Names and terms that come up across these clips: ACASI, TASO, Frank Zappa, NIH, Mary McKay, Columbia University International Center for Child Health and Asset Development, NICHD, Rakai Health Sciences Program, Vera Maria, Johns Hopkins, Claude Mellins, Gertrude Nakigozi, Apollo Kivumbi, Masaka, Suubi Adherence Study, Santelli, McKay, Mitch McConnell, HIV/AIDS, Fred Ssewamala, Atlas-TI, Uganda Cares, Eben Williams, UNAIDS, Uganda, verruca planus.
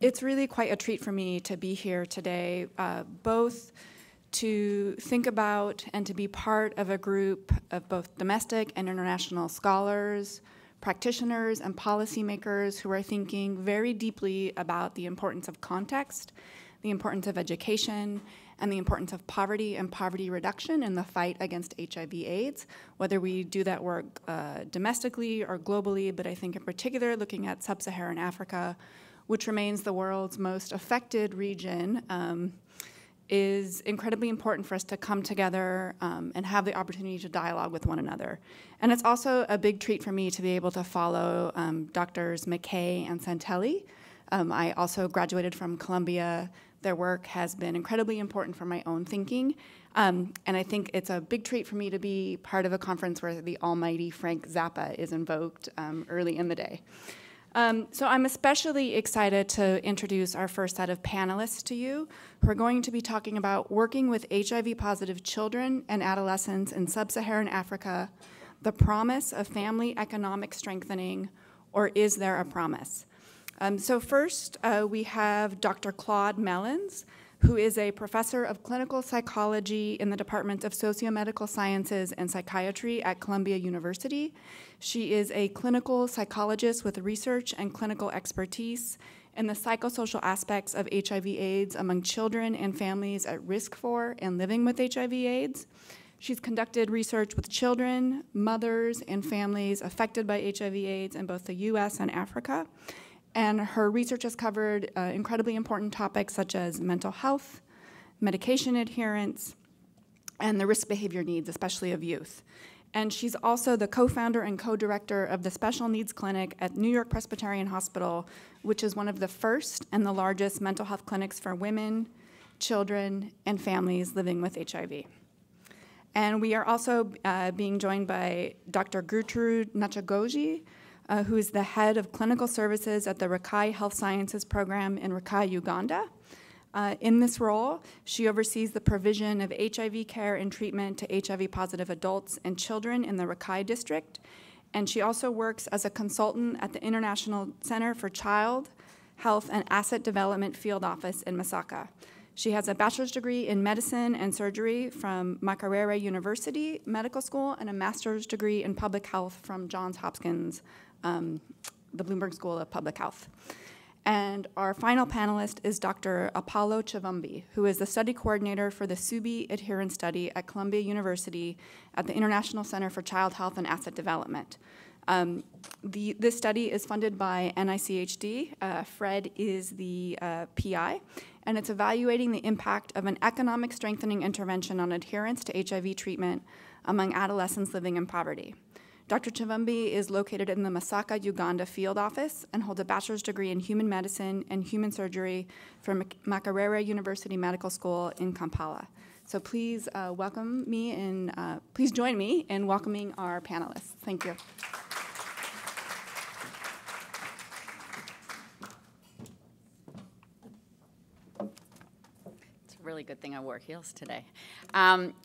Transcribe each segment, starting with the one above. It's really quite a treat for me to be here today, both to think about and to be part of a group of both domestic and international scholars, practitioners, and policymakers who are thinking very deeply about the importance of context, the importance of education, and the importance of poverty and poverty reduction in the fight against HIV/AIDS, whether we do that work domestically or globally, but I think in particular looking at sub-Saharan Africa, which remains the world's most affected region, is incredibly important for us to come together and have the opportunity to dialogue with one another. And it's also a big treat for me to be able to follow Drs. McKay and Santelli. I also graduated from Columbia. Their work has been incredibly important for my own thinking. And I think it's a big treat for me to be part of a conference where the almighty Frank Zappa is invoked early in the day. So I'm especially excited to introduce our first set of panelists to you, who are going to be talking about working with HIV-positive children and adolescents in sub-Saharan Africa, the promise of family economic strengthening, or is there a promise? So first, we have Dr. Claude Mellins, who is a professor of clinical psychology in the Department of Sociomedical Sciences and Psychiatry at Columbia University. She is a clinical psychologist with research and clinical expertise in the psychosocial aspects of HIV/AIDS among children and families at risk for and living with HIV/AIDS. She's conducted research with children, mothers, and families affected by HIV/AIDS in both the US and Africa. And her research has covered incredibly important topics such as mental health, medication adherence, and the risk behavior needs, especially of youth. And she's also the co-founder and co-director of the Special Needs Clinic at New York Presbyterian Hospital, which is one of the first and the largest mental health clinics for women, children, and families living with HIV. And we are also being joined by Dr. Gertrude Nakigozi, who is the head of clinical services at the Rakai Health Sciences Program in Rakai, Uganda. In this role, she oversees the provision of HIV care and treatment to HIV-positive adults and children in the Rakai district, and she also works as a consultant at the International Center for Child, Health, and Asset Development Field Office in Masaka. She has a bachelor's degree in medicine and surgery from Makerere University Medical School and a master's degree in public health from Johns Hopkins, the Bloomberg School of Public Health. And our final panelist is Dr. Apollo Kivumbi, who is the study coordinator for the Suubi Adherence Study at Columbia University at the International Center for Child Health and Asset Development. This study is funded by NICHD. Fred is the PI, and it's evaluating the impact of an economic strengthening intervention on adherence to HIV treatment among adolescents living in poverty. Dr. Kivumbi is located in the Masaka, Uganda field office and holds a bachelor's degree in human medicine and human surgery from Makerere University Medical School in Kampala. So please please join me in welcoming our panelists. Thank you. Really good thing I wore heels today.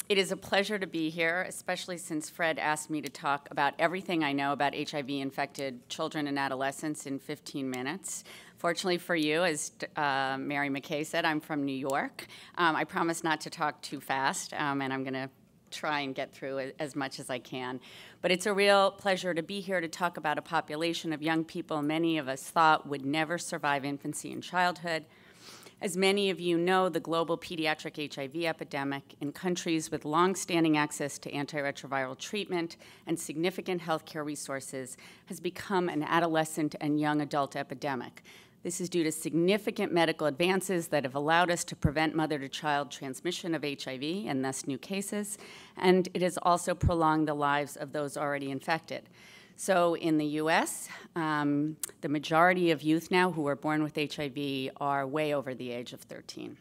It is a pleasure to be here, especially since Fred asked me to talk about everything I know about HIV-infected children and adolescents in 15 minutes. Fortunately for you, as Mary McKay said, I'm from New York. I promise not to talk too fast, and I'm going to try and get through as much as I can. But it's a real pleasure to be here to talk about a population of young people many of us thought would never survive infancy and childhood. As many of you know, the global pediatric HIV epidemic in countries with long-standing access to antiretroviral treatment and significant healthcare resources has become an adolescent and young adult epidemic. This is due to significant medical advances that have allowed us to prevent mother-to-child transmission of HIV and thus new cases, and it has also prolonged the lives of those already infected. So in the US, the majority of youth now who are born with HIV are way over the age of 13.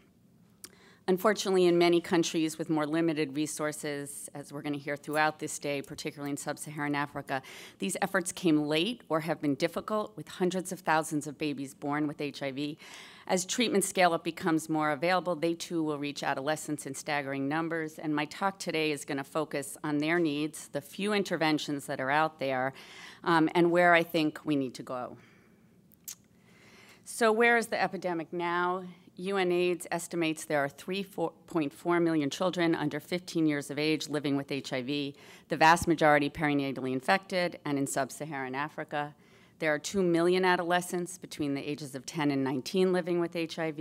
Unfortunately, in many countries with more limited resources, as we're going to hear throughout this day, particularly in sub-Saharan Africa, these efforts came late or have been difficult, with hundreds of thousands of babies born with HIV. As treatment scale-up becomes more available, they too will reach adolescence in staggering numbers, and my talk today is going to focus on their needs, the few interventions that are out there, and where I think we need to go. So where is the epidemic now? UNAIDS estimates there are 3.4 million children under 15 years of age living with HIV, the vast majority perinatally infected and in sub-Saharan Africa. There are 2 million adolescents between the ages of 10 and 19 living with HIV.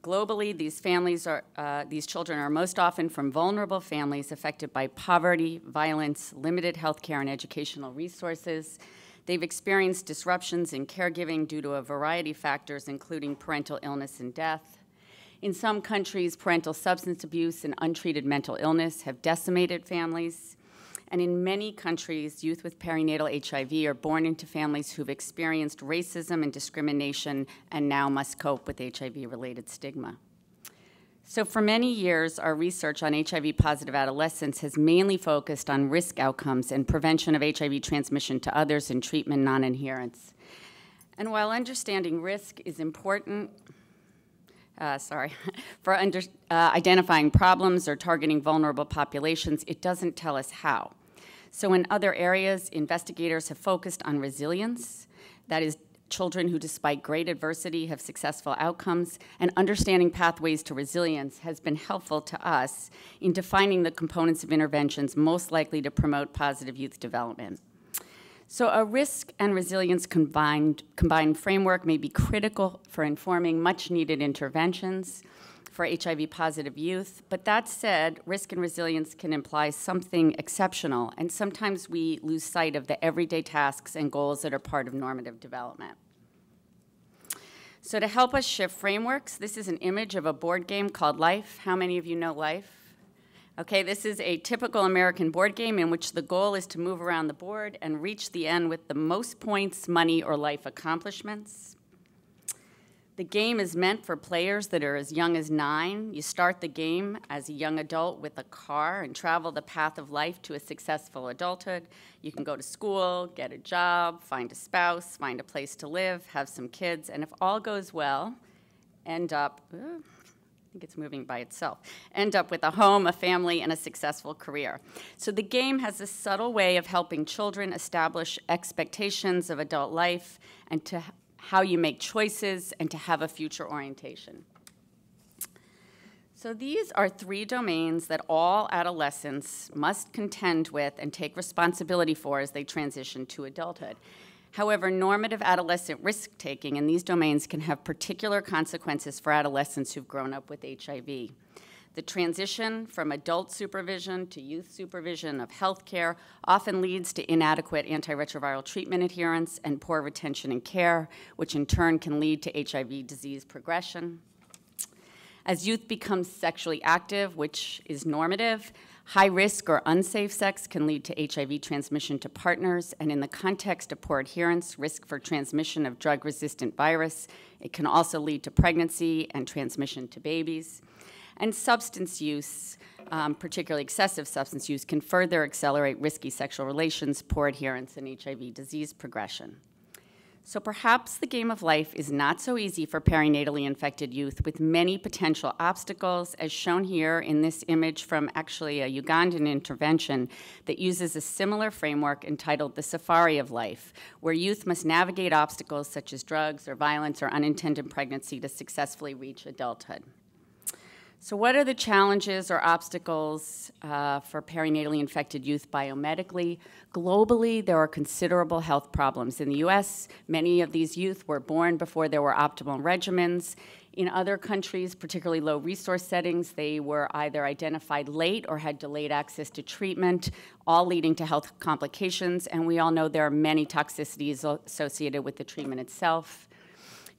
Globally, these children are most often from vulnerable families affected by poverty, violence, limited health care, and educational resources. They've experienced disruptions in caregiving due to a variety of factors, including parental illness and death. In some countries, parental substance abuse and untreated mental illness have decimated families. And in many countries, youth with perinatal HIV are born into families who've experienced racism and discrimination and now must cope with HIV-related stigma. So for many years, our research on HIV-positive adolescents has mainly focused on risk outcomes and prevention of HIV transmission to others and treatment non-adherence. And while understanding risk is important for identifying problems or targeting vulnerable populations, it doesn't tell us how. So in other areas, investigators have focused on resilience, that is, children who, despite great adversity, have successful outcomes, and understanding pathways to resilience has been helpful to us in defining the components of interventions most likely to promote positive youth development. So a risk and resilience combined framework may be critical for informing much-needed interventions for HIV-positive youth, but that said, risk and resilience can imply something exceptional, and sometimes we lose sight of the everyday tasks and goals that are part of normative development. So to help us shift frameworks, this is an image of a board game called Life. How many of you know Life? Okay, this is a typical American board game in which the goal is to move around the board and reach the end with the most points, money, or life accomplishments. The game is meant for players that are as young as 9. You start the game as a young adult with a car and travel the path of life to a successful adulthood. You can go to school, get a job, find a spouse, find a place to live, have some kids, and if all goes well, end up... I think it's moving by itself, end up with a home, a family, and a successful career. So the game has a subtle way of helping children establish expectations of adult life and to how you make choices and to have a future orientation. So these are three domains that all adolescents must contend with and take responsibility for as they transition to adulthood. However, normative adolescent risk-taking in these domains can have particular consequences for adolescents who've grown up with HIV. The transition from adult supervision to youth supervision of healthcare often leads to inadequate antiretroviral treatment adherence and poor retention and care, which in turn can lead to HIV disease progression. As youth becomes sexually active, which is normative, high-risk or unsafe sex can lead to HIV transmission to partners, and in the context of poor adherence, risk for transmission of drug-resistant virus. It can also lead to pregnancy and transmission to babies. And substance use, particularly excessive substance use, can further accelerate risky sexual relations, poor adherence, and HIV disease progression. So perhaps the game of life is not so easy for perinatally infected youth with many potential obstacles, as shown here in this image from actually a Ugandan intervention that uses a similar framework entitled the Safari of Life, where youth must navigate obstacles such as drugs or violence or unintended pregnancy to successfully reach adulthood. So what are the challenges or obstacles for perinatally infected youth biomedically? Globally, there are considerable health problems. In the US, many of these youth were born before there were optimal regimens. In other countries, particularly low resource settings, they were either identified late or had delayed access to treatment, all leading to health complications, and we all know there are many toxicities associated with the treatment itself.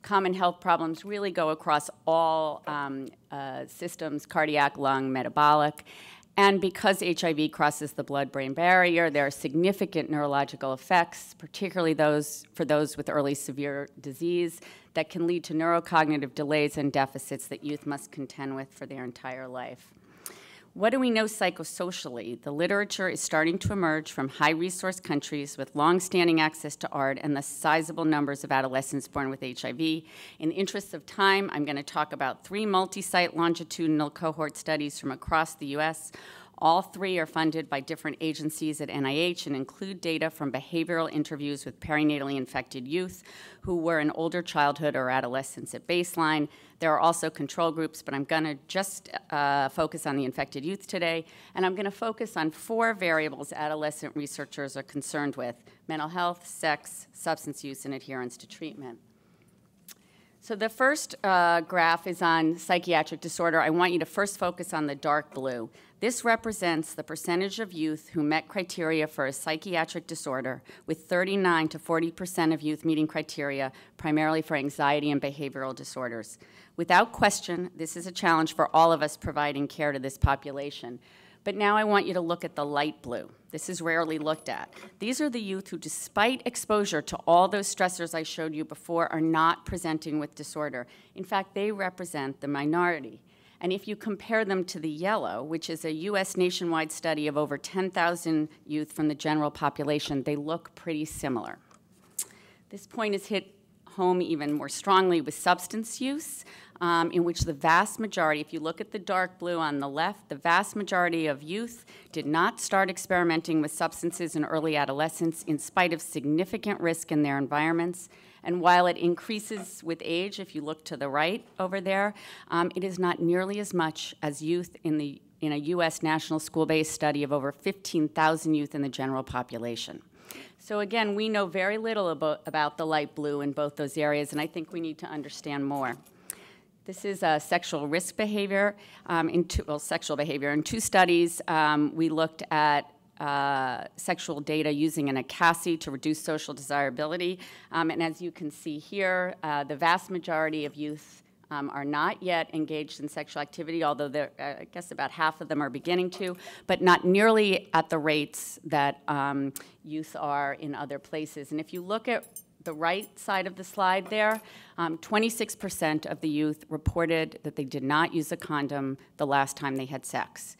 Common health problems really go across all systems, cardiac, lung, metabolic. And because HIV crosses the blood-brain barrier, there are significant neurological effects, particularly for those with early severe disease, that can lead to neurocognitive delays and deficits that youth must contend with for their entire life. What do we know psychosocially? The literature is starting to emerge from high-resource countries with long-standing access to art and the sizable numbers of adolescents born with HIV. In the interest of time, I'm going to talk about 3 multi-site longitudinal cohort studies from across the U.S., All three are funded by different agencies at NIH and include data from behavioral interviews with perinatally infected youth who were in older childhood or adolescence at baseline. There are also control groups, but I'm going to just focus on the infected youth today. And I'm going to focus on four variables adolescent researchers are concerned with: mental health, sex, substance use, and adherence to treatment. So the first graph is on psychiatric disorder. I want you to first focus on the dark blue. This represents the percentage of youth who met criteria for a psychiatric disorder, with 39 to 40% of youth meeting criteria primarily for anxiety and behavioral disorders. Without question, this is a challenge for all of us providing care to this population. But now I want you to look at the light blue. This is rarely looked at. These are the youth who, despite exposure to all those stressors I showed you before, are not presenting with disorder. In fact, they represent the minority. And if you compare them to the yellow, which is a US nationwide study of over 10,000 youth from the general population, they look pretty similar. This point is hit home even more strongly with substance use, in which the vast majority, if you look at the dark blue on the left, the vast majority of youth did not start experimenting with substances in early adolescence in spite of significant risk in their environments. And while it increases with age, if you look to the right over there, it is not nearly as much as youth in a US national school-based study of over 15,000 youth in the general population. So again, we know very little about the light blue in both those areas, and I think we need to understand more. This is sexual risk behavior, sexual behavior. In two studies, we looked at sexual data using an ACASI to reduce social desirability. And as you can see here, the vast majority of youth are not yet engaged in sexual activity, although I guess about half of them are beginning to, but not nearly at the rates that youth are in other places. And if you look at the right side of the slide there, 26% of the youth reported that they did not use a condom the last time they had sex.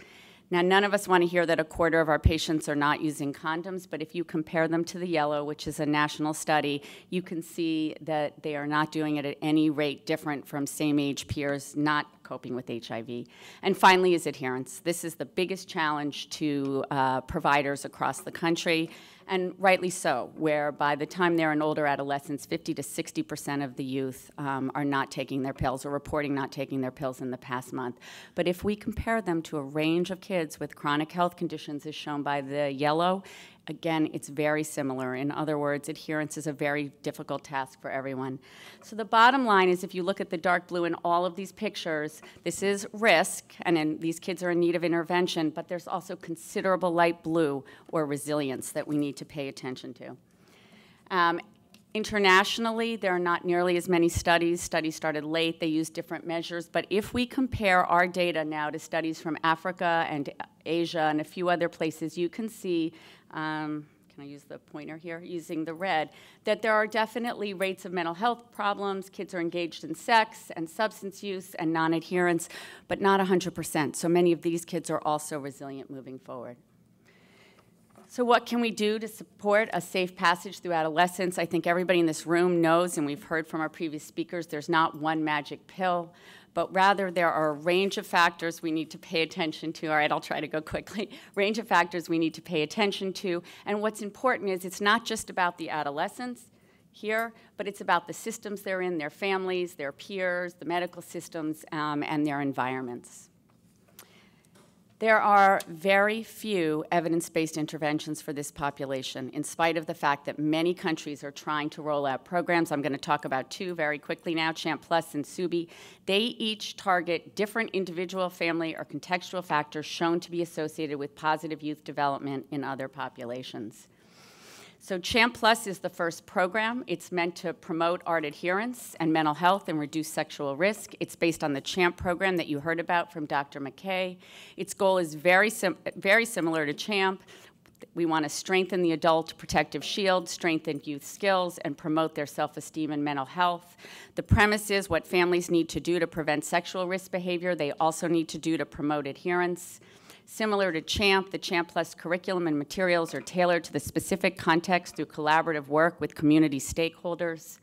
Now, none of us want to hear that a quarter of our patients are not using condoms, but if you compare them to the yellow, which is a national study, you can see that they are not doing it at any rate different from same-age peers not coping with HIV. And finally is adherence. This is the biggest challenge to providers across the country, and rightly so, where by the time they're in older adolescence, 50 to 60% of the youth are not taking their pills or reporting not taking their pills in the past month. But if we compare them to a range of kids with chronic health conditions as shown by the yellow, again, it's very similar. In other words, adherence is a very difficult task for everyone. So the bottom line is, if you look at the dark blue in all of these pictures, this is risk, and these kids are in need of intervention, but there's also considerable light blue or resilience that we need to pay attention to. Internationally, there are not nearly as many studies. Studies started late. They use different measures. But if we compare our data now to studies from Africa and Asia and a few other places, you can see, can I use the pointer here, using the red, that there are definitely rates of mental health problems. Kids are engaged in sex and substance use and non-adherence, but not 100%. So many of these kids are also resilient moving forward. So what can we do to support a safe passage through adolescence? I think everybody in this room knows, and we've heard from our previous speakers, there's not one magic pill, but rather there are a range of factors we need to pay attention to. All right, I'll try to go quickly. Range of factors we need to pay attention to. And what's important is it's not just about the adolescents here, but it's about the systems they're in, their families, their peers, the medical systems, and their environments. There are very few evidence-based interventions for this population, in spite of the fact that many countries are trying to roll out programs. I'm going to talk about two very quickly now, CHAMP Plus and Suubi. They each target different individual, family, or contextual factors shown to be associated with positive youth development in other populations. So CHAMP Plus is the first program. It's meant to promote art adherence and mental health and reduce sexual risk. It's based on the CHAMP program that you heard about from Dr. McKay. Its goal is very similar to CHAMP. We want to strengthen the adult protective shield, strengthen youth skills, and promote their self-esteem and mental health. The premise is what families need to do to prevent sexual risk behavior, they also need to do to promote adherence. Similar to CHAMP, the CHAMP Plus curriculum and materials are tailored to the specific context through collaborative work with community stakeholders.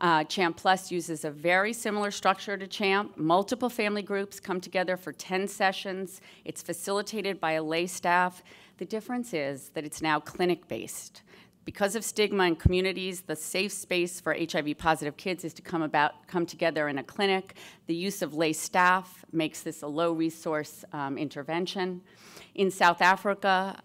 CHAMP Plus uses a very similar structure to CHAMP. Multiple family groups come together for 10 sessions. It's facilitated by a lay staff. The difference is that it's now clinic-based. Because of stigma in communities, the safe space for HIV-positive kids is to come together in a clinic. The use of lay staff makes this a low-resource intervention. In South Africa,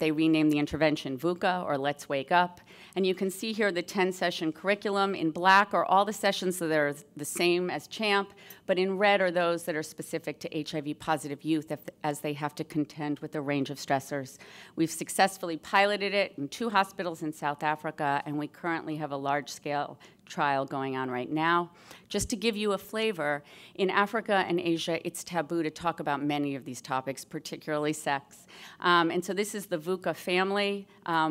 they renamed the intervention Vuka, or Let's Wake Up. And you can see here the 10-session curriculum. In black are all the sessions that are the same as CHAMP, but in red are those that are specific to HIV-positive youth as they have to contend with a range of stressors. We've successfully piloted it in 2 hospitals in South Africa, and we currently have a large-scale trial going on right now. Just to give you a flavor, in Africa and Asia, it's taboo to talk about many of these topics, particularly sex. And so this is the Vuka family.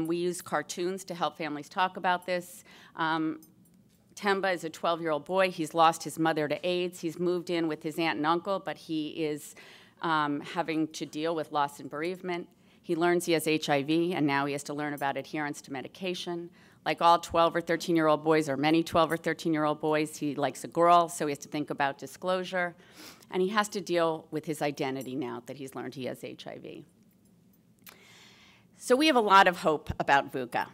We use cartoons to help families talk about this. Temba is a 12-year-old boy. He's lost his mother to AIDS. He's moved in with his aunt and uncle, but he is having to deal with loss and bereavement. He learns he has HIV, and now he has to learn about adherence to medication. Like all 12 or 13-year-old boys, or many 12 or 13-year-old boys, he likes a girl, so he has to think about disclosure. And he has to deal with his identity now that he's learned he has HIV. So we have a lot of hope about Vuka.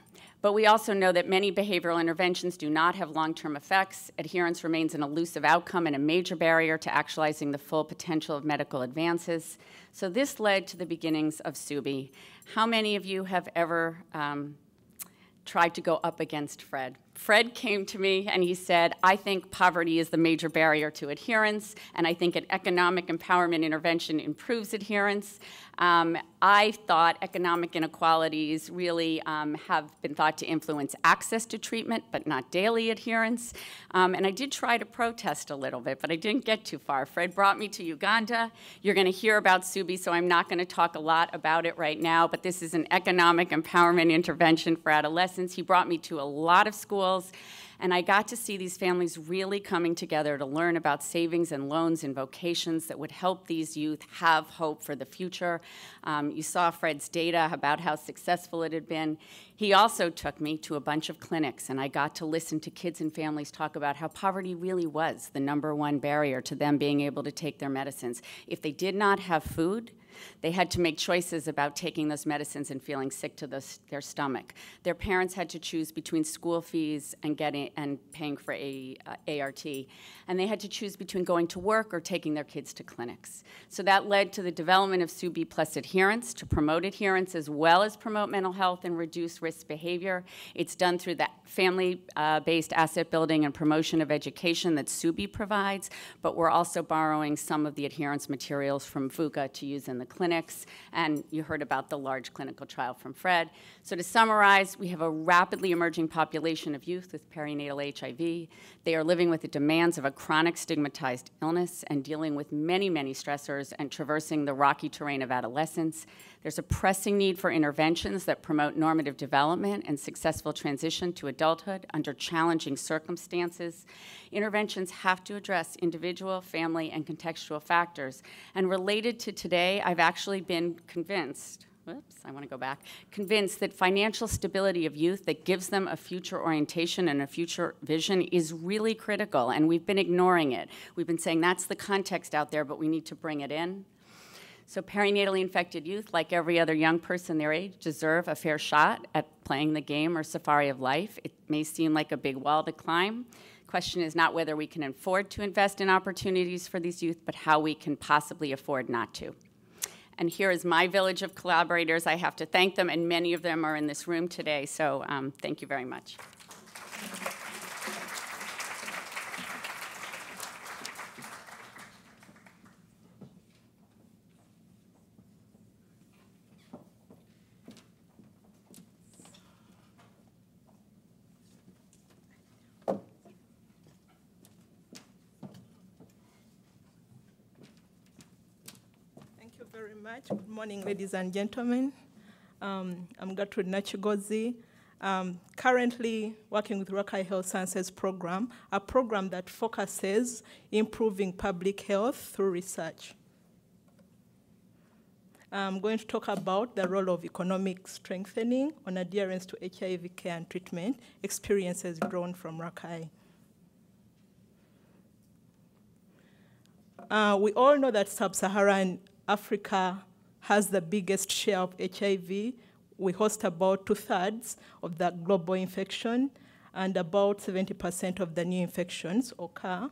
But we also know that many behavioral interventions do not have long-term effects. Adherence remains an elusive outcome and a major barrier to actualizing the full potential of medical advances. So this led to the beginnings of Suubi. How many of you have ever tried to go up against Fred? Fred came to me and he said, I think poverty is the major barrier to adherence, and I think an economic empowerment intervention improves adherence. I thought economic inequalities really have been thought to influence access to treatment, but not daily adherence. And I did try to protest a little bit, but I didn't get too far. Fred brought me to Uganda. You're going to hear about Suubi, so I'm not going to talk a lot about it right now, but this is an economic empowerment intervention for adolescents. He brought me to a lot of schools, and I got to see these families really coming together to learn about savings and loans and vocations that would help these youth have hope for the future. You saw Fred's data about how successful it had been. He also took me to a bunch of clinics, and I got to listen to kids and families talk about how poverty really was the #1 barrier to them being able to take their medicines. If they did not have food, they had to make choices about taking those medicines and feeling sick to their stomach. Their parents had to choose between school fees and paying for ART. And they had to choose between going to work or taking their kids to clinics. So that led to the development of Suubi Plus Adherence to promote adherence as well as promote mental health and reduce risk behavior. It's done through the family-based asset building and promotion of education that Suubi provides, but we're also borrowing some of the adherence materials from Vuka to use in the clinics, and you heard about the large clinical trial from Fred. So to summarize, we have a rapidly emerging population of youth with perinatal HIV. They are living with the demands of a chronic stigmatized illness and dealing with many, many stressors and traversing the rocky terrain of adolescence. There's a pressing need for interventions that promote normative development and successful transition to adulthood under challenging circumstances. Interventions have to address individual, family, and contextual factors. And related to today, I've actually been convinced, convinced that financial stability of youth that gives them a future orientation and a future vision is really critical, and we've been ignoring it. We've been saying that's the context out there, but we need to bring it in. So perinatally infected youth, like every other young person their age, deserve a fair shot at playing the game or safari of life. It may seem like a big wall to climb. The question is not whether we can afford to invest in opportunities for these youth, but how we can possibly afford not to. And here is my village of collaborators. I have to thank them, and many of them are in this room today, so thank you very much. Good morning, ladies and gentlemen. I'm Gertrude Nakigozi, currently working with Rakai Health Sciences Program, a program that focuses improving public health through research. I'm going to talk about the role of economic strengthening on adherence to HIV care and treatment, experiences drawn from Rakai. we all know that sub-Saharan Africa has the biggest share of HIV. We host about 2/3 of the global infection, and about 70% of the new infections occur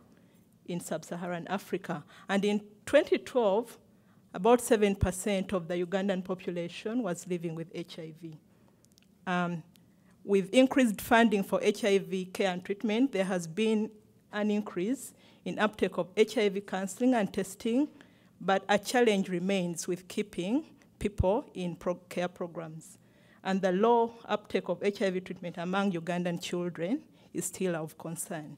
in sub-Saharan Africa. And in 2012, about 7% of the Ugandan population was living with HIV. With increased funding for HIV care and treatment, there has been an increase in uptake of HIV counseling and testing, but a challenge remains with keeping people in care programs. And the low uptake of HIV treatment among Ugandan children is still of concern.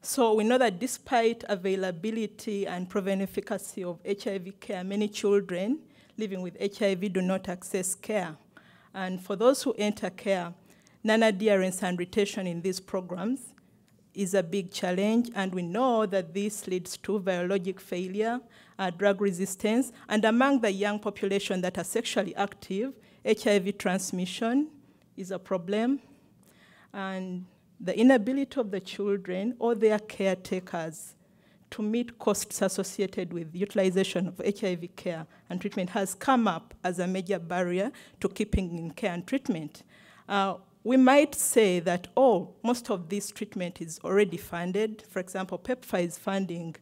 So we know that despite availability and proven efficacy of HIV care, many children living with HIV do not access care. And for those who enter care, non-adherence and retention in these programs is a big challenge, and we know that this leads to virologic failure, drug resistance, and among the young population that are sexually active, HIV transmission is a problem. And the inability of the children or their caretakers to meet costs associated with utilization of HIV care and treatment has come up as a major barrier to keeping in care and treatment. We might say that, oh, most of this treatment is already funded. For example, PEPFAR is funding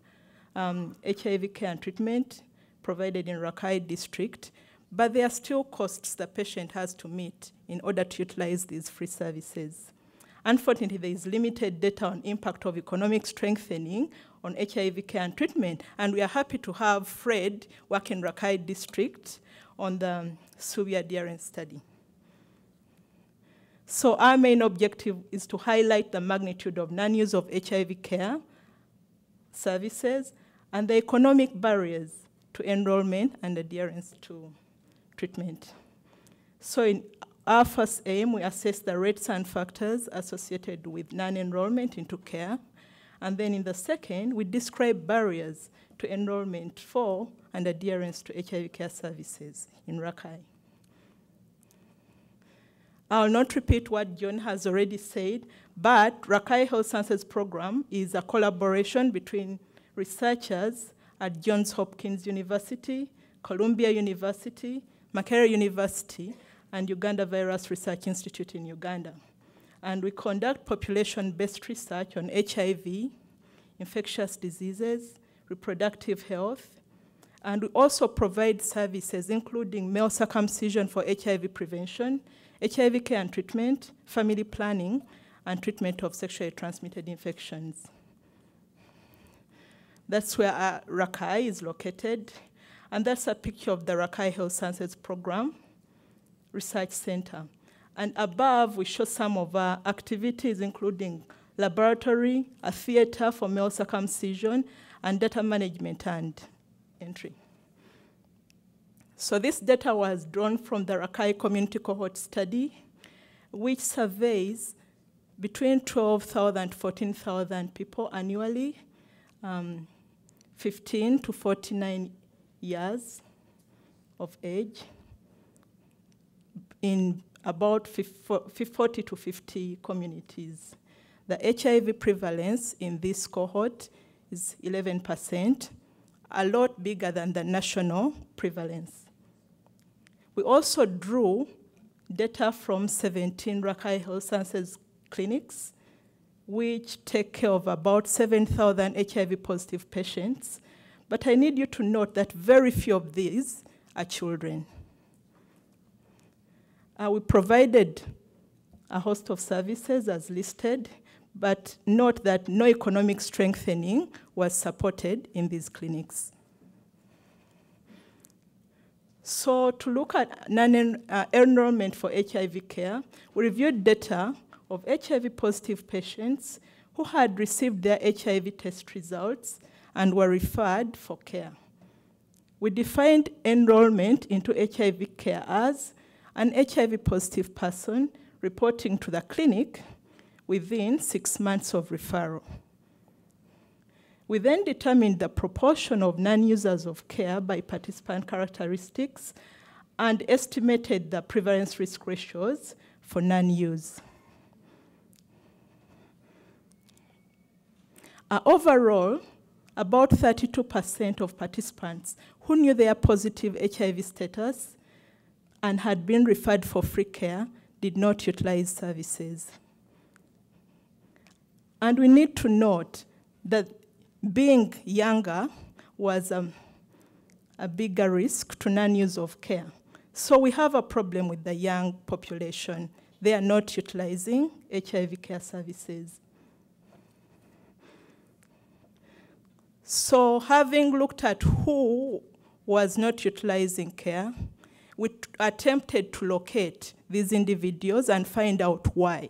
HIV care and treatment provided in Rakai district, but there are still costs the patient has to meet in order to utilize these free services. Unfortunately, there is limited data on impact of economic strengthening on HIV care and treatment, and we are happy to have Fred work in Rakai district on the Suubi Adherence Study. So our main objective is to highlight the magnitude of non-use of HIV care services and the economic barriers to enrollment and adherence to treatment. So in our first aim, we assess the rates and factors associated with non-enrollment into care. And then in the second, we describe barriers to enrollment for and adherence to HIV care services in Rakai. I'll not repeat what John has already said, but Rakai Health Sciences Program is a collaboration between researchers at Johns Hopkins University, Columbia University, Makerere University, and Uganda Virus Research Institute in Uganda. And we conduct population-based research on HIV, infectious diseases, reproductive health, and we also provide services including male circumcision for HIV prevention, HIV care and treatment, family planning, and treatment of sexually transmitted infections. That's where Rakai is located, and that's a picture of the Rakai Health Sciences Program Research Center. And above, we show some of our activities, including laboratory, a theater for male circumcision, and data management and entry. So this data was drawn from the Rakai Community Cohort Study, which surveys between 12,000 and 14,000 people annually, 15 to 49 years of age, in about 40 to 50 communities. The HIV prevalence in this cohort is 11%, a lot bigger than the national prevalence. We also drew data from 17 Rakai Health Sciences clinics, which take care of about 7,000 HIV-positive patients. But I need you to note that very few of these are children. We provided a host of services as listed, but note that no economic strengthening was supported in these clinics. So to look at enrollment for HIV care, we reviewed data of HIV-positive patients who had received their HIV test results and were referred for care. We defined enrollment into HIV care as an HIV-positive person reporting to the clinic within 6 months of referral. We then determined the proportion of non-users of care by participant characteristics and estimated the prevalence risk ratios for non-use. Overall, about 32% of participants who knew their positive HIV status and had been referred for free care did not utilize services. And we need to note that being younger was a bigger risk to non-use of care. So we have a problem with the young population. They are not utilizing HIV care services. So having looked at who was not utilizing care, we attempted to locate these individuals and find out why.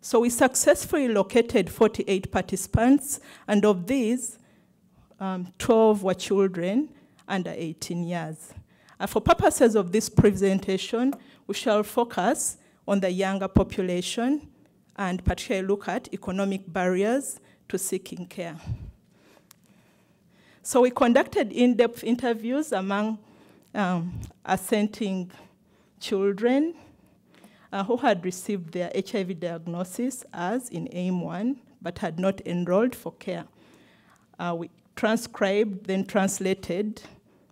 So we successfully located 48 participants, and of these, 12 were children under 18 years. For purposes of this presentation, we shall focus on the younger population and particularly look at economic barriers to seeking care. So we conducted in-depth interviews among assenting children who had received their HIV diagnosis as in AIM-1 but had not enrolled for care. We transcribed, then translated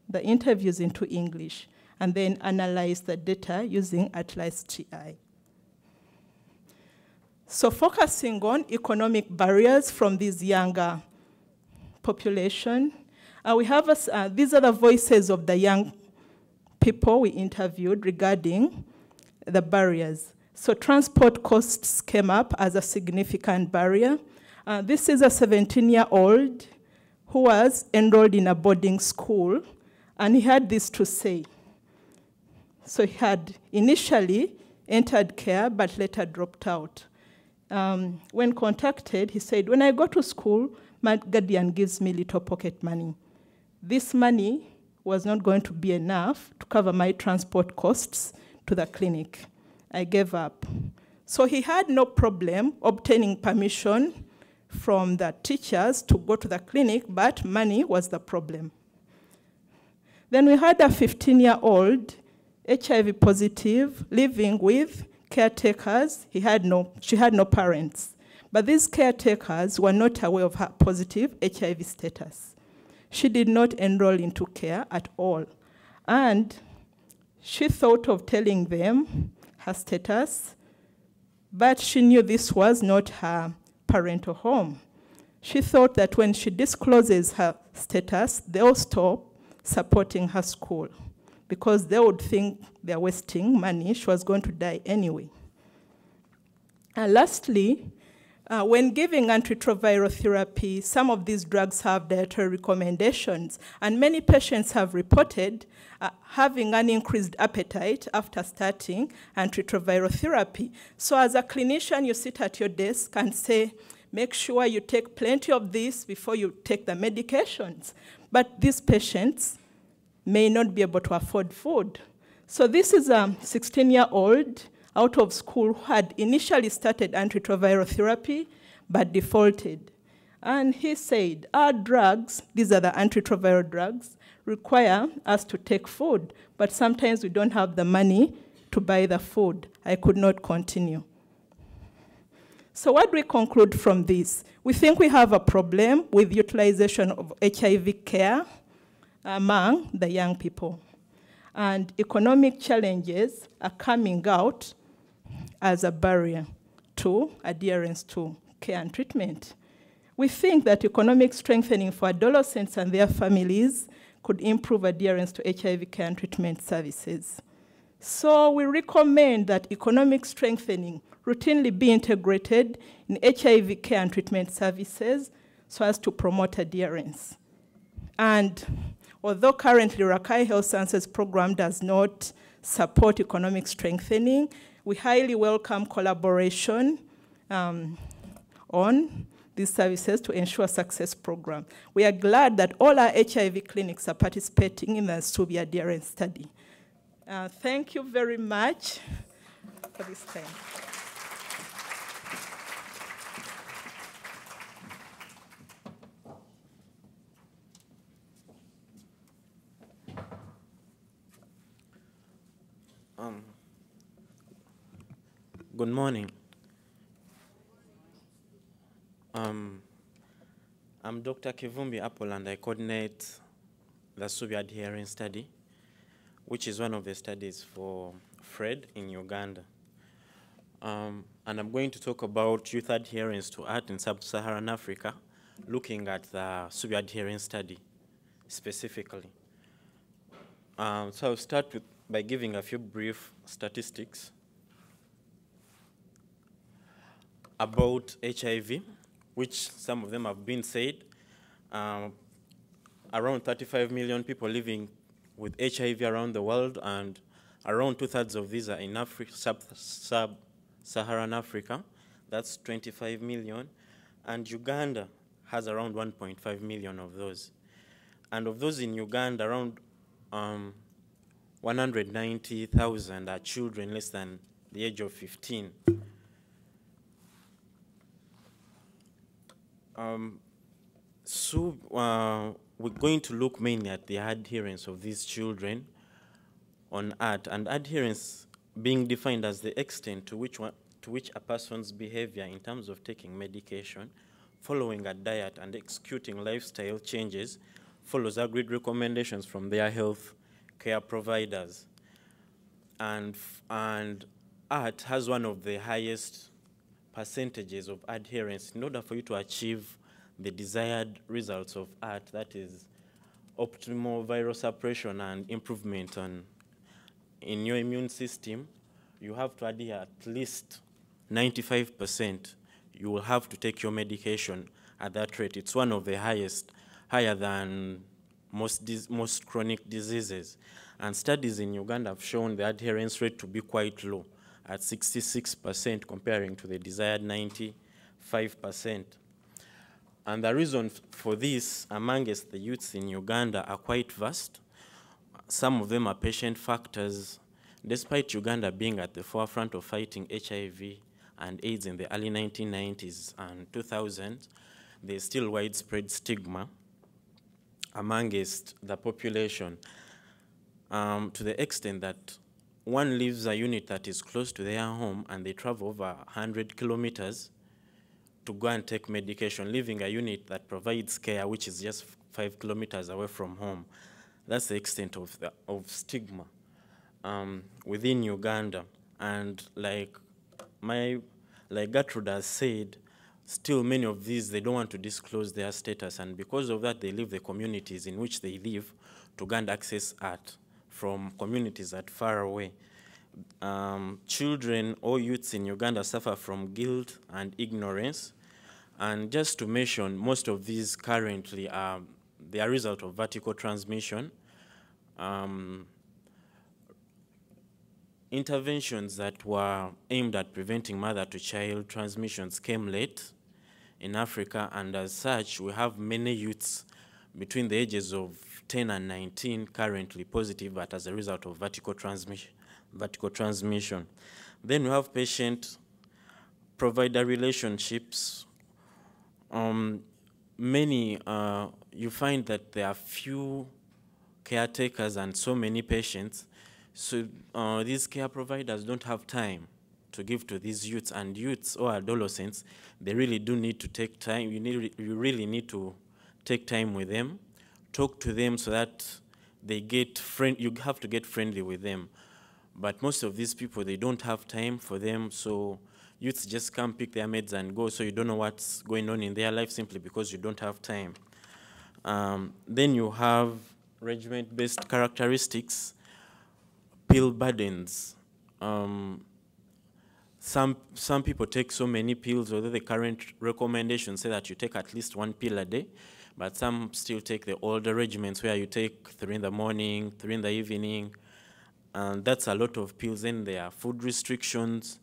the interviews into English, and then analyzed the data using Atlas-TI. So focusing on economic barriers from this younger population, we have these are the voices of the young people we interviewed regarding the barriers. So transport costs came up as a significant barrier. This is a 17-year-old who was enrolled in a boarding school, and he had this to say. So he had initially entered care, but later dropped out. When contacted, he said, "When I go to school, my guardian gives me little pocket money. This money was not going to be enough to cover my transport costs to the clinic. I gave up." So he had no problem obtaining permission from the teachers to go to the clinic, but money was the problem. Then we had a 15-year-old, HIV positive, living with caretakers. She had no parents. But these caretakers were not aware of her positive HIV status. She did not enroll into care at all. And she thought of telling them her status, but she knew this was not her parental home. She thought that when she discloses her status, they'll stop supporting her school because they would think they're wasting money. She was going to die anyway. And lastly, when giving antiretroviral therapy, some of these drugs have dietary recommendations, and many patients have reported having an increased appetite after starting antiretroviral therapy. So as a clinician, you sit at your desk and say, make sure you take plenty of this before you take the medications. But these patients may not be able to afford food. So this is a 16-year-old out of school who had initially started antiretroviral therapy but defaulted. And he said, our drugs, these are the antiretroviral drugs, require us to take food, but sometimes we don't have the money to buy the food. I could not continue. So what do we conclude from this? We think we have a problem with utilization of HIV care among the young people. And economic challenges are coming out as a barrier to adherence to care and treatment. We think that economic strengthening for adolescents and their families could improve adherence to HIV care and treatment services. So we recommend that economic strengthening routinely be integrated in HIV care and treatment services so as to promote adherence. And although currently Rakai Health Sciences Program does not support economic strengthening, we highly welcome collaboration on these services to ensure success program. We are glad that all our HIV clinics are participating in the Suubi Adherence Study. Thank you very much for this time. Good morning. I'm Dr. Kivumbi Apple, and I coordinate the Suubi Adherence Study, which is one of the studies for Fred in Uganda. And I'm going to talk about youth adherence to art in sub-Saharan Africa, looking at the Suubi Adherence Study specifically. So I'll start by giving a few brief statistics about HIV, which some of them have been said. Around 35 million people living with HIV around the world, and around 2/3 of these are in sub-Saharan Africa. That's 25 million. And Uganda has around 1.5 million of those. And of those in Uganda, around 190,000 are children less than the age of 15. We're going to look mainly at the adherence of these children on art, and adherence being defined as the extent to which a person's behavior in terms of taking medication, following a diet, and executing lifestyle changes follows agreed recommendations from their health care providers. And art has one of the highest percentages of adherence. In order for you to achieve the desired results of art, that is optimal viral suppression and improvement in your immune system, you have to adhere at least 95%. You will have to take your medication at that rate. It's one of the highest, higher than most chronic diseases. And studies in Uganda have shown the adherence rate to be quite low, at 66% comparing to the desired 95%. And the reason for this amongst the youths in Uganda are quite vast. Some of them are patient factors. Despite Uganda being at the forefront of fighting HIV and AIDS in the early 1990s and 2000s, there's still widespread stigma amongst the population to the extent that one leaves a unit that is close to their home and they travel over 100 kilometers to go and take medication, leaving a unit that provides care which is just 5 kilometers away from home. That's the extent of stigma within Uganda. And like Gertrude has said, still many of these, they don't want to disclose their status, and because of that, they leave the communities in which they live to go and access art from communities that are far away. Children or youths in Uganda suffer from guilt and ignorance. And just to mention, most of these currently are the result of vertical transmission. Interventions that were aimed at preventing mother-to-child transmissions came late in Africa, and as such, we have many youths between the ages of 10 and 19 currently positive, but as a result of vertical transmission. Then we have patient-provider relationships. You find that there are few caretakers and so many patients, so these care providers don't have time to give to these youths, and youths or adolescents, they really do need to take time. You really need to take time with them, talk to them so that they get you have to get friendly with them. But most of these people, they don't have time for them, so youths just come pick their meds and go, so you don't know what's going on in their life simply because you don't have time. Then you have regiment-based characteristics, pill burdens. Some people take so many pills, although the current recommendations say that you take at least 1 pill a day, but some still take the older regimens where you take 3 in the morning, 3 in the evening, and that's a lot of pills. Then there are food restrictions.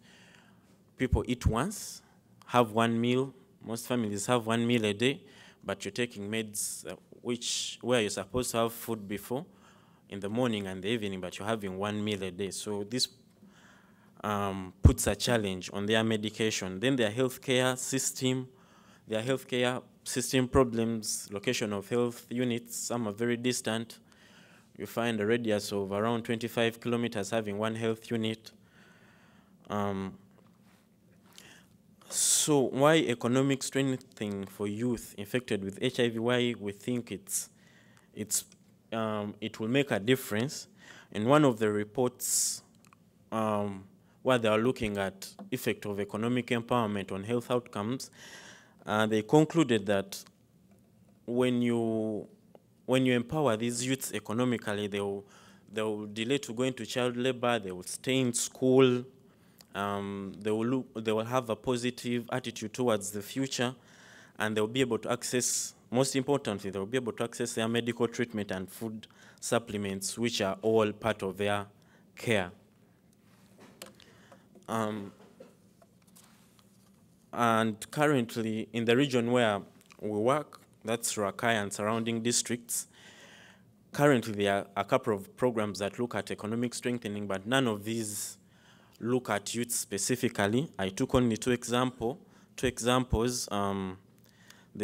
People eat once, have 1 meal. Most families have 1 meal a day, but you're taking meds where you're supposed to have food before, in the morning and the evening, but you're having 1 meal a day. So this puts a challenge on their medication. Then their healthcare system problems, location of health units, some are very distant. You find a radius of around 25 kilometers having 1 health unit. So why economic strengthening for youth infected with HIV? Why we think it will make a difference? In one of the reports, where they are looking at effect of economic empowerment on health outcomes, they concluded that when you empower these youths economically, they will delay to go into child labor, they will stay in school, they will have a positive attitude towards the future, and they'll be able to access, most importantly, they'll be able to access their medical treatment and food supplements, which are all part of their care. And currently, in the region where we work, that's Rakai and surrounding districts, currently there are a couple of programs that look at economic strengthening, but none of these look at youth specifically. I took only two examples, the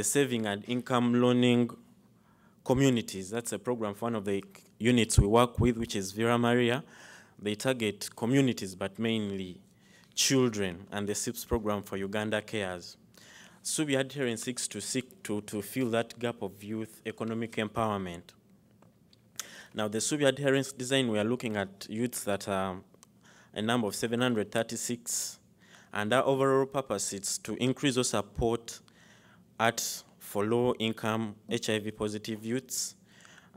Saving and Income Loaning Communities. That's a program for one of the units we work with, which is Vera Maria. They target communities, but mainly children, and the SIPS program for Uganda Cares. Suubi Adherence seeks to fill that gap of youth economic empowerment. Now, the Suubi Adherence design, we are looking at youths that are a number of 736, and our overall purpose is to increase or support for low-income HIV-positive youths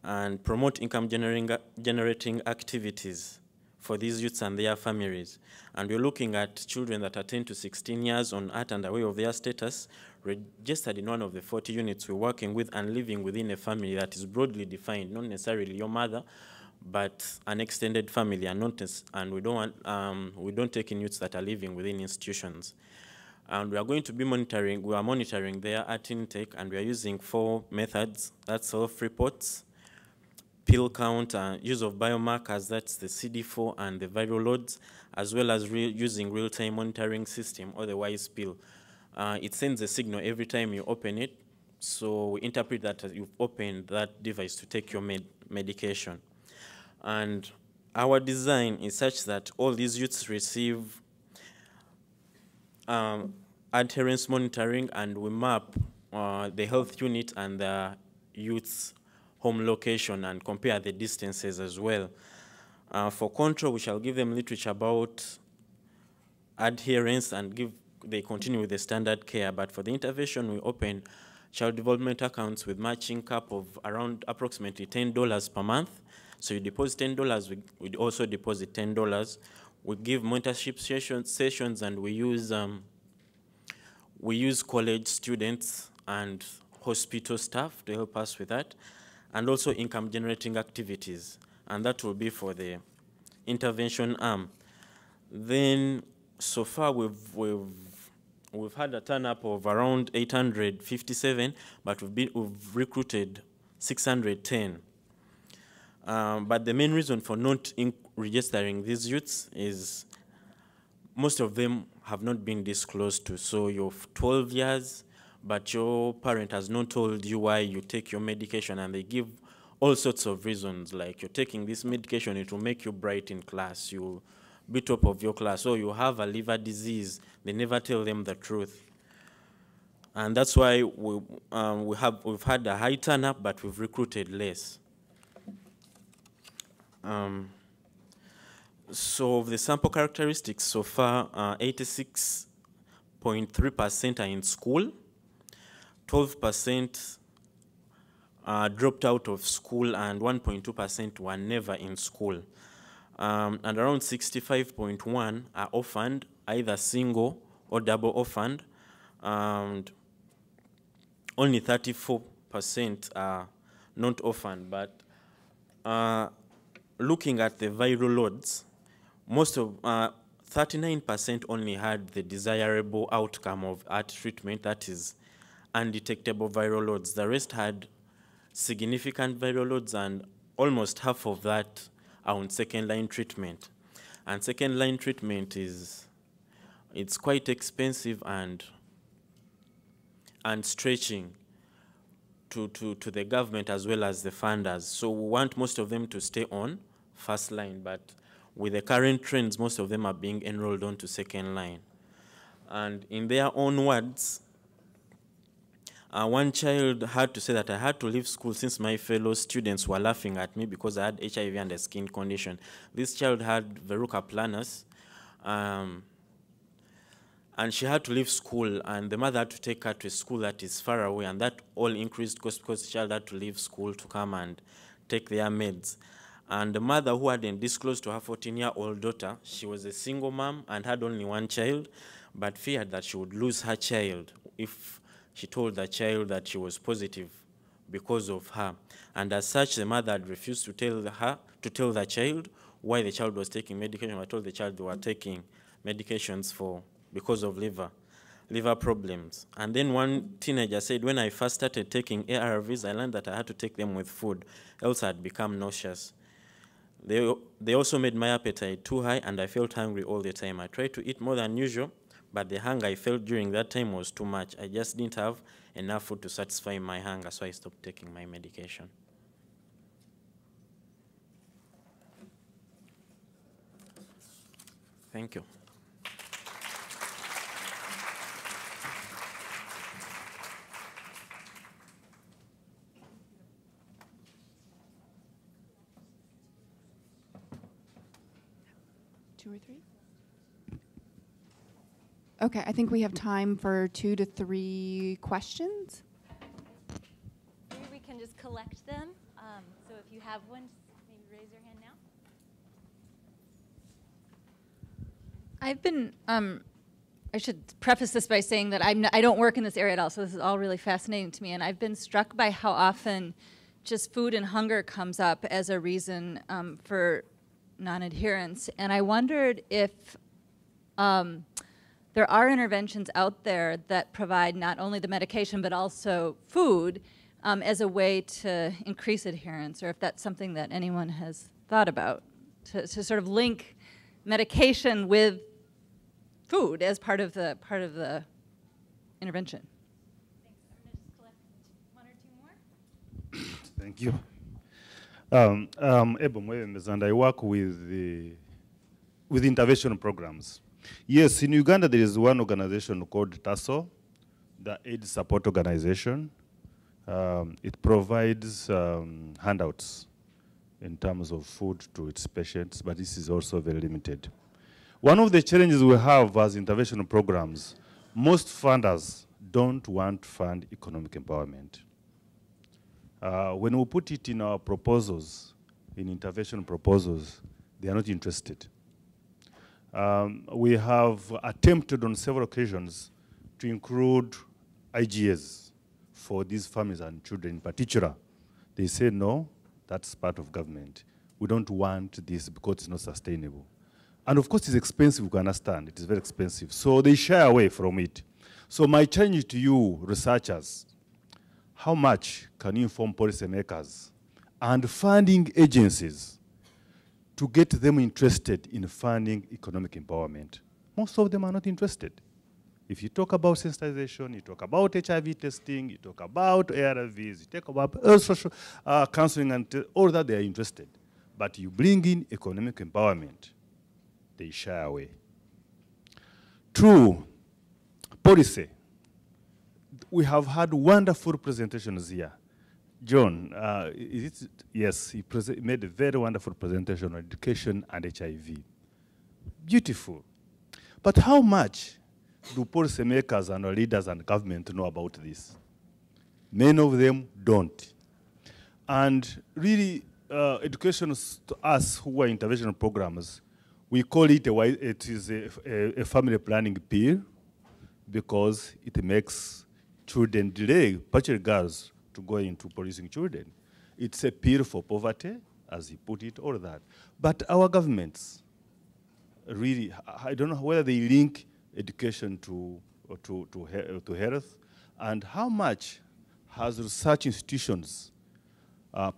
and promote income-generating activities for these youths and their families. And we're looking at children that are 10 to 16 years on at and away of their status, registered in one of the 40 units we're working with and living within a family that is broadly defined, not necessarily your mother, but an extended family, and we don't take in youths that are living within institutions. And we are going to be monitoring, we are monitoring their at intake, and we are using 4 methods. That's self-reports, pill count, use of biomarkers, that's the CD4 and the viral loads, as well as using real-time monitoring system, or the Wise Pill. It sends a signal every time you open it, so we interpret that as you've opened that device to take your medication. And our design is such that all these youths receive adherence monitoring, and we map the health unit and the youth's home location and compare the distances as well. For control, we shall give them literature about adherence and they continue with the standard care. But for the intervention, we open child development accounts with matching cap of around approximately $10 per month. So you deposit $10, we also deposit $10. We give mentorship sessions, and we use college students and hospital staff to help us with that, and also income-generating activities, and that will be for the intervention arm. Then, so far, we've had a turn-up of around 857, but we've recruited 610. But the main reason for not registering these youths is most of them have not been disclosed to. So you're 12 years, but your parent has not told you why you take your medication, and they give all sorts of reasons, like you're taking this medication, it will make you bright in class, you'll be top of your class, or you have a liver disease. They never tell them the truth. And that's why we've had a high turn-up, but we've recruited less. So the sample characteristics so far, 86.3% are in school, 12% dropped out of school, and 1.2% were never in school. And around 65.1% are orphaned, either single or double orphaned. Only 34% are not orphaned. But looking at the viral loads, most of 39% only had the desirable outcome of ART treatment, that is undetectable viral loads. The rest had significant viral loads, and almost half of that are on second-line treatment. And second-line treatment it's quite expensive and stretching to the government as well as the funders. So we want most of them to stay on first line, but with the current trends, most of them are being enrolled onto second line. And in their own words, one child had to say that I had to leave school since my fellow students were laughing at me because I had HIV and a skin condition. This child had verruca planus, and she had to leave school, and the mother had to take her to a school that is far away, and that all increased cost because the child had to leave school to come and take their meds. And the mother, who hadn't disclosed to her 14-year-old daughter, she was a single mom and had only one child, but feared that she would lose her child if she told the child that she was positive because of her. And as such, the mother had refused to tell the child why the child was taking medication, but told the child they were taking medications because of liver problems. And then one teenager said, when I first started taking ARVs, I learned that I had to take them with food, else I had become nauseous. They also made my appetite too high, and I felt hungry all the time. I tried to eat more than usual, but the hunger I felt during that time was too much. I just didn't have enough food to satisfy my hunger, so I stopped taking my medication. Thank you. Two or three? Okay, I think we have time for 2 to 3 questions. Maybe we can just collect them. So if you have one, maybe raise your hand now. I've been, I should preface this by saying that I don't work in this area at all, so this is all really fascinating to me. And I've been struck by how often just food and hunger comes up as a reason for non-adherence. And I wondered if there are interventions out there that provide not only the medication but also food as a way to increase adherence, or if that's something that anyone has thought about, to sort of link medication with food as part of the intervention. Thanks. I'm going to just collect 1 or 2 more. Thank you. I'm Eben Williams, and I work with intervention programs. Yes, in Uganda there is one organization called TASO, the AIDS Support Organization. It provides handouts in terms of food to its patients, but this is also very limited. One of the challenges we have as intervention programs, most funders don't want to fund economic empowerment. When we put it in our proposals, in intervention proposals, they are not interested. We have attempted on several occasions to include IGAs for these families and children in particular. They say, no, that's part of government. We don't want this because it's not sustainable. And of course, it's expensive, we understand. It is very expensive. So they shy away from it. So my challenge to you, researchers, how much can you inform policymakers and funding agencies to get them interested in funding economic empowerment? Most of them are not interested. If you talk about sensitization, you talk about HIV testing, you talk about ARVs, you talk about social counseling and all that, they are interested. But you bring in economic empowerment, they shy away. 2, policy. We have had wonderful presentations here. John, yes, he made a very wonderful presentation on education and HIV. Beautiful. But how much do policymakers and our leaders and government know about this? Many of them don't. And really, education to us who are intervention programs, we call it a family planning pill because it makes children delay, particularly girls, to go into policing children. It's a pill for poverty, as he put it, all that. But our governments, really, I don't know whether they link education to health, and how much has research institutions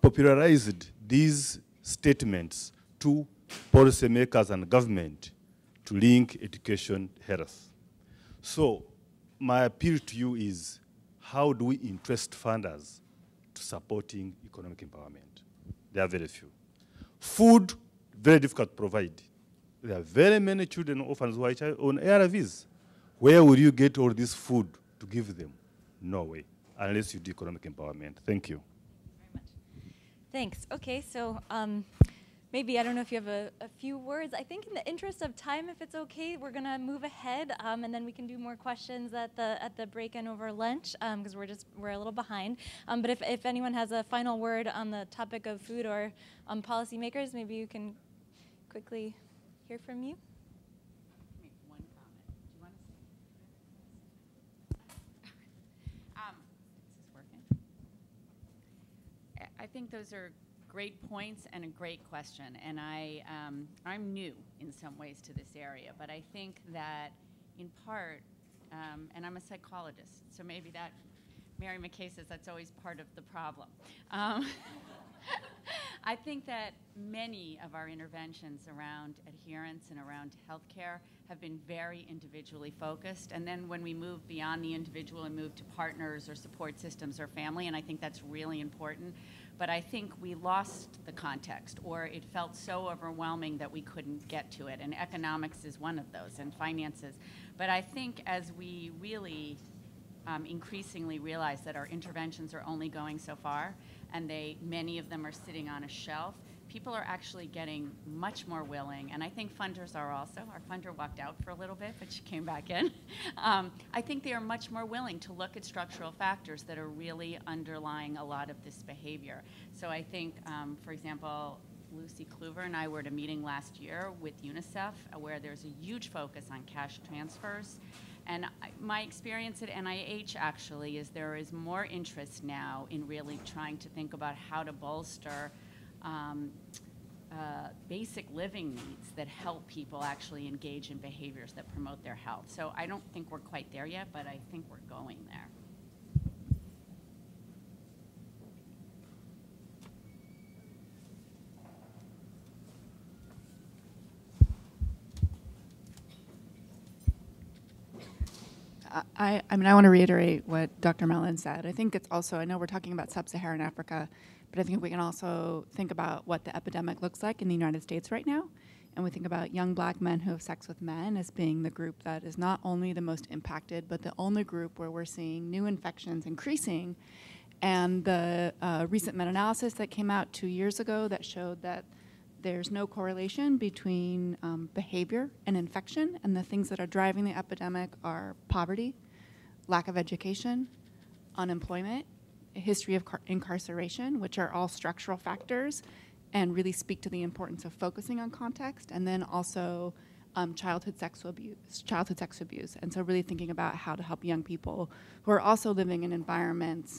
popularized these statements to policymakers and government to link education health. So my appeal to you is, how do we interest funders to supporting economic empowerment? There are very few. Food, very difficult to provide. There are very many children, orphans, who are on ARVs, Where will you get all this food to give them? No way, unless you do economic empowerment. Thank you. Very much. Thanks. Okay, so maybe, I don't know if you have a few words. I think in the interest of time, if it's okay, we're gonna move ahead, and then we can do more questions at the break and over lunch, because we're a little behind. But if anyone has a final word on the topic of food or on policymakers, maybe you can quickly hear from you. I think those are great points and a great question, and I'm new in some ways to this area, but I think that in part, and I'm a psychologist, so maybe that, Mary McKay says that's always part of the problem. I think that many of our interventions around adherence and around healthcare have been very individually focused, and then when we move beyond the individual and move to partners or support systems or family, and I think that's really important, but I think we lost the context, or it felt so overwhelming that we couldn't get to it, and economics is one of those, and finances. But I think as we really increasingly realize that our interventions are only going so far, and many of them are sitting on a shelf, people are actually getting much more willing, and I think funders are also. Our funder walked out for a little bit, but she came back in. I think they are much more willing to look at structural factors that are really underlying a lot of this behavior. So I think, for example, Lucy Kluver and I were at a meeting last year with UNICEF where there's a huge focus on cash transfers. And my experience at NIH, actually, is there is more interest now in really trying to think about how to bolster basic living needs that help people actually engage in behaviors that promote their health. So I don't think we're quite there yet, but I think we're going there. I mean, I want to reiterate what Dr. Mellins said. I think it's also, I know we're talking about sub-Saharan Africa, but I think we can also think about what the epidemic looks like in the United States right now. And we think about young black men who have sex with men as being the group that is not only the most impacted, but the only group where we're seeing new infections increasing. And the recent meta-analysis that came out 2 years ago that showed that there's no correlation between behavior and infection, and the things that are driving the epidemic are poverty, lack of education, unemployment, a history of incarceration, which are all structural factors and really speak to the importance of focusing on context, and then also childhood sexual abuse. And so really thinking about how to help young people who are also living in environments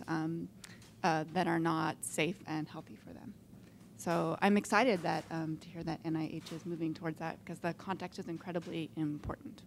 that are not safe and healthy for them. So I'm excited that, to hear that NIH is moving towards that, because the context is incredibly important.